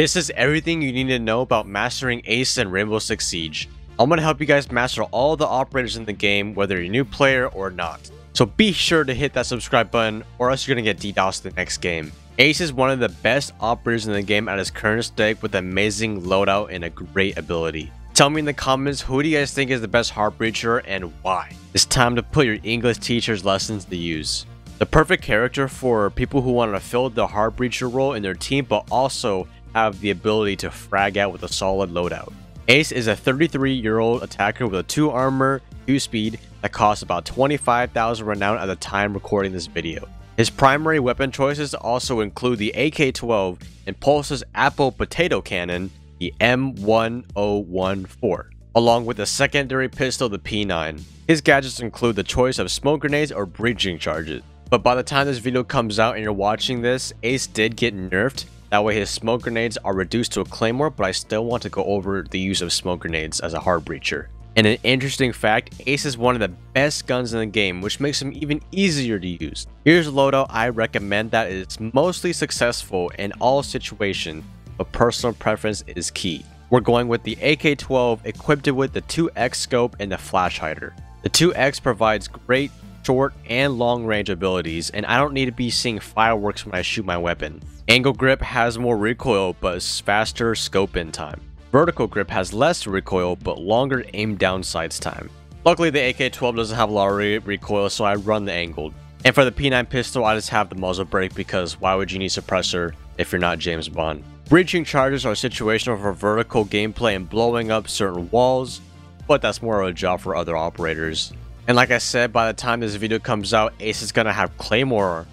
This is everything you need to know about mastering Ace and Rainbow Six Siege. I'm going to help you guys master all the operators in the game, whether you're a new player or not. So be sure to hit that subscribe button or else you're going to get DDoSed the next game. Ace is one of the best operators in the game at his current state with amazing loadout and a great ability. Tell me in the comments, who do you guys think is the best Heartbreacher and why? It's time to put your English teacher's lessons to use. The perfect character for people who want to fill the Heartbreacher role in their team but also have the ability to frag out with a solid loadout. Ace is a 33-year-old attacker with a 2 armor, 2 speed that costs about 25,000 renown at the time recording this video. His primary weapon choices also include the AK-12, Impulse's Apple Potato Cannon, the M1014, along with the secondary pistol, the P9. His gadgets include the choice of smoke grenades or breaching charges. But by the time this video comes out and you're watching this, Ace did get nerfed. That way his smoke grenades are reduced to a claymore, but I still want to go over the use of smoke grenades as a Heartbreacher. And an interesting fact, Ace is one of the best guns in the game, which makes him even easier to use. Here's a loadout I recommend that is mostly successful in all situations, but personal preference is key. We're going with the AK-12, equipped with the 2x scope and the flash hider. The 2x provides great short and long range abilities, and I don't need to be seeing fireworks when I shoot my weapon. Angle grip has more recoil but is faster scope in time. Vertical grip has less recoil but longer aim down sights time. Luckily the AK-12 doesn't have a lot of recoil, so I run the angled. And for the P9 pistol, I just have the muzzle brake, because why would you need suppressor if you're not James Bond? Breaching charges are situational for vertical gameplay and blowing up certain walls, but that's more of a job for other operators. And like I said, by the time this video comes out, Ace is going to have claymore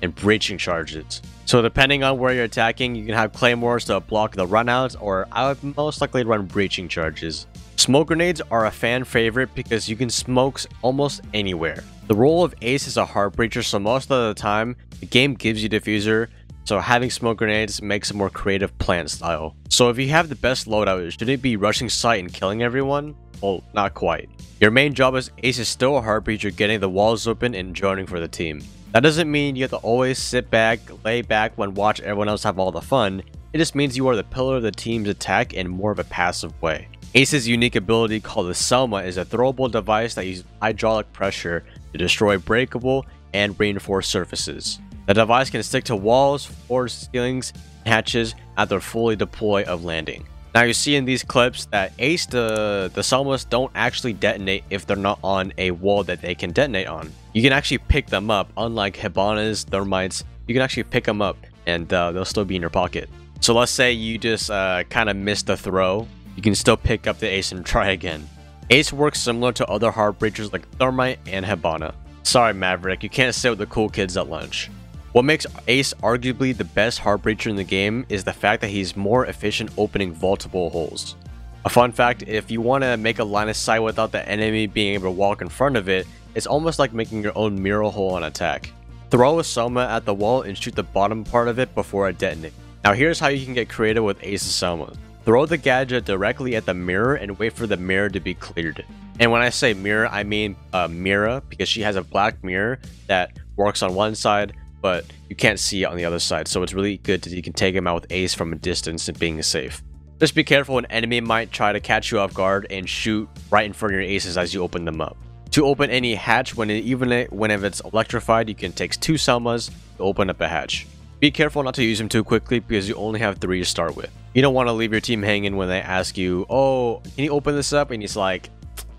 and breaching charges. So depending on where you're attacking, you can have claymores to block the runouts, or I would most likely run breaching charges. Smoke grenades are a fan favorite because you can smoke almost anywhere. The role of Ace is a Heartbreacher, so most of the time, the game gives you diffuser, so having smoke grenades makes a more creative plant style. So if you have the best loadout, shouldn't it be rushing sight and killing everyone? Well, not quite. Your main job as Ace is still a Heartbreacher, getting the walls open and joining for the team. That doesn't mean you have to always sit back, lay back, and watch everyone else have all the fun. It just means you are the pillar of the team's attack in more of a passive way. Ace's unique ability called the Selma is a throwable device that uses hydraulic pressure to destroy breakable and reinforced surfaces. The device can stick to walls, floors, ceilings, and hatches after fully deploy of landing. Now you see in these clips that Ace, the Selmas don't actually detonate if they're not on a wall that they can detonate on. You can actually pick them up, unlike Hibana's, Thermites. You can actually pick them up and they'll still be in your pocket. So let's say you just kind of missed the throw. You can still pick up the Ace and try again. Ace works similar to other Heartbreachers like Thermite and Hibana. Sorry Maverick, you can't sit with the cool kids at lunch. What makes Ace arguably the best Heartbreacher in the game is the fact that he's more efficient opening vaultable holes. A fun fact, if you want to make a line of sight without the enemy being able to walk in front of it, it's almost like making your own Mira hole on attack. Throw a Selma at the wall and shoot the bottom part of it before it detonates. Now here's how you can get creative with Ace's Selma. Throw the gadget directly at the mirror and wait for the mirror to be cleared. And when I say mirror, I mean Mira, because she has a black mirror that works on one side, but you can't see it on the other side, so it's really good that you can take him out with Ace from a distance and being safe. Just be careful, an enemy might try to catch you off guard and shoot right in front of your Aces as you open them up. To open any hatch, even if it's electrified, you can take 2 Selmas to open up a hatch. Be careful not to use them too quickly because you only have 3 to start with. You don't want to leave your team hanging when they ask you, oh, can you open this up? And he's like,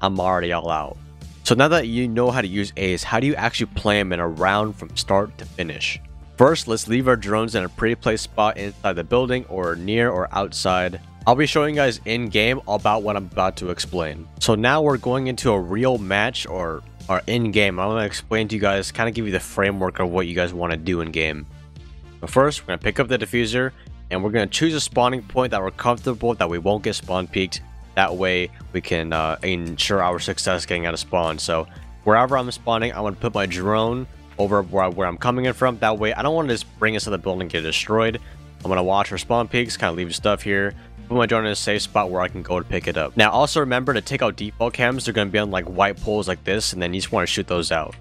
I'm already all out. So now that you know how to use Ace, how do you actually play him in a round from start to finish? First, let's leave our drones in a pre-placed spot inside the building or near or outside. I'll be showing you guys in-game about what I'm about to explain. So now we're going into a real match or in-game. I'm going to explain to you guys, kind of give you the framework of what you guys want to do in-game. But first, we're going to pick up the diffuser and we're going to choose a spawning point that we're comfortable with, that we won't get spawn peeked. That way we can ensure our success getting out of spawn. So wherever I'm spawning, I want to put my drone over where I'm coming in from. That way I don't want to just bring us to the building and get destroyed. I'm going to watch for spawn peaks, kind of leave stuff here. Put my drone in a safe spot where I can go to pick it up. Now also remember to take out default cams. They're going to be on like white poles like this, and then you just want to shoot those out.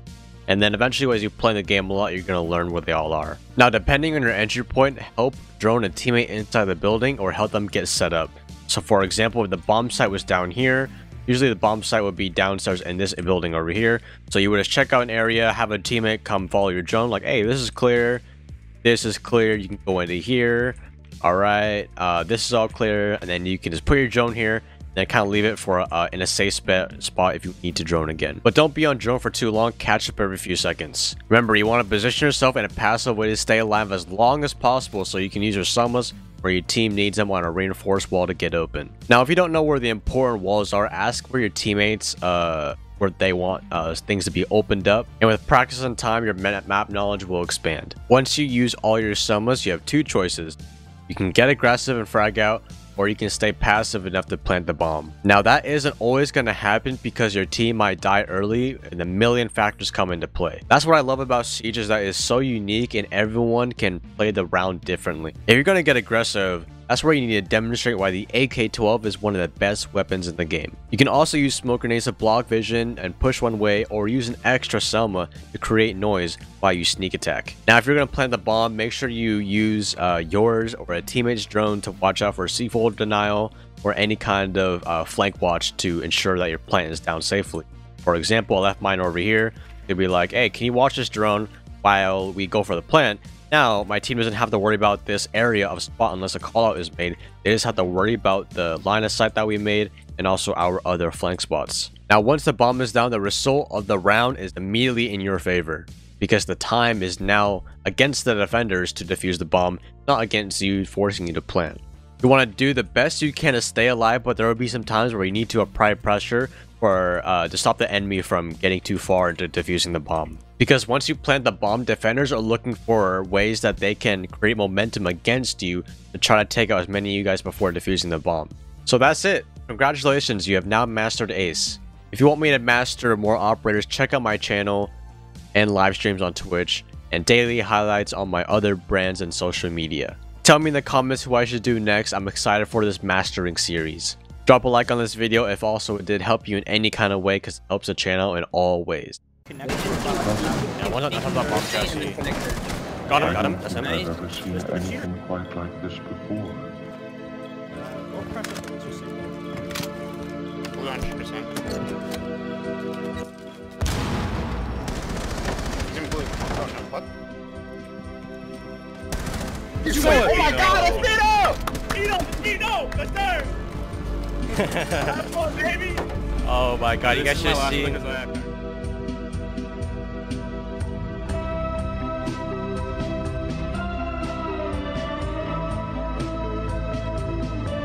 And then eventually, as you play the game a lot, you're going to learn where they all are. Now, depending on your entry point, help drone a teammate inside the building or help them get set up. So for example, if the bomb site was down here, usually the bomb site would be downstairs in this building over here. So you would just check out an area, have a teammate come follow your drone, like, hey, this is clear. This is clear. You can go into here. All right. This is all clear. And then you can just put your drone here. Then kind of leave it for in a safe spot if you need to drone again. But don't be on drone for too long, catch up every few seconds. Remember, you want to position yourself in a passive way to stay alive as long as possible so you can use your Selmas where your team needs them on a reinforced wall to get open. Now, if you don't know where the important walls are, ask where your teammates where they want things to be opened up. And with practice and time, your map knowledge will expand. Once you use all your Selmas, you have two choices. You can get aggressive and frag out, or you can stay passive enough to plant the bomb. Now that isn't always going to happen because your team might die early and a million factors come into play. That's what I love about Siege, is that it's so unique and everyone can play the round differently. If you're going to get aggressive, that's where you need to demonstrate why the AK-12 is one of the best weapons in the game. You can also use smoke grenades to block vision and push one way, or use an extra Selma to create noise while you sneak attack. Now, if you're going to plant the bomb, make sure you use yours or a teammate's drone to watch out for C-fold denial or any kind of flank watch to ensure that your plant is down safely. For example, I left mine over here. They'd be like, hey, can you watch this drone while we go for the plant? Now, my team doesn't have to worry about this area of spot unless a callout is made. They just have to worry about the line of sight that we made and also our other flank spots. Now, once the bomb is down, the result of the round is immediately in your favor because the time is now against the defenders to defuse the bomb, not against you forcing you to plant. You want to do the best you can to stay alive, but there will be some times where you need to apply pressure to stop the enemy from getting too far into defusing the bomb. Because once you plant the bomb, defenders are looking for ways that they can create momentum against you to try to take out as many of you guys before defusing the bomb. So that's it. Congratulations, you have now mastered Ace. If you want me to master more operators, check out my channel and live streams on Twitch and daily highlights on my other brands and social media. Tell me in the comments who I should do next. I'm excited for this mastering series. Drop a like on this video if also it did help you in any kind of way, because it helps the channel in all ways. Yeah, one on top of that bomb chassis. Got him. That's him. I've never seen anything quite like this before. Hold on, 100%. He's in blue. Oh no, what? Oh my god, that's Nino! That's there! Oh my god, you guys should have seen.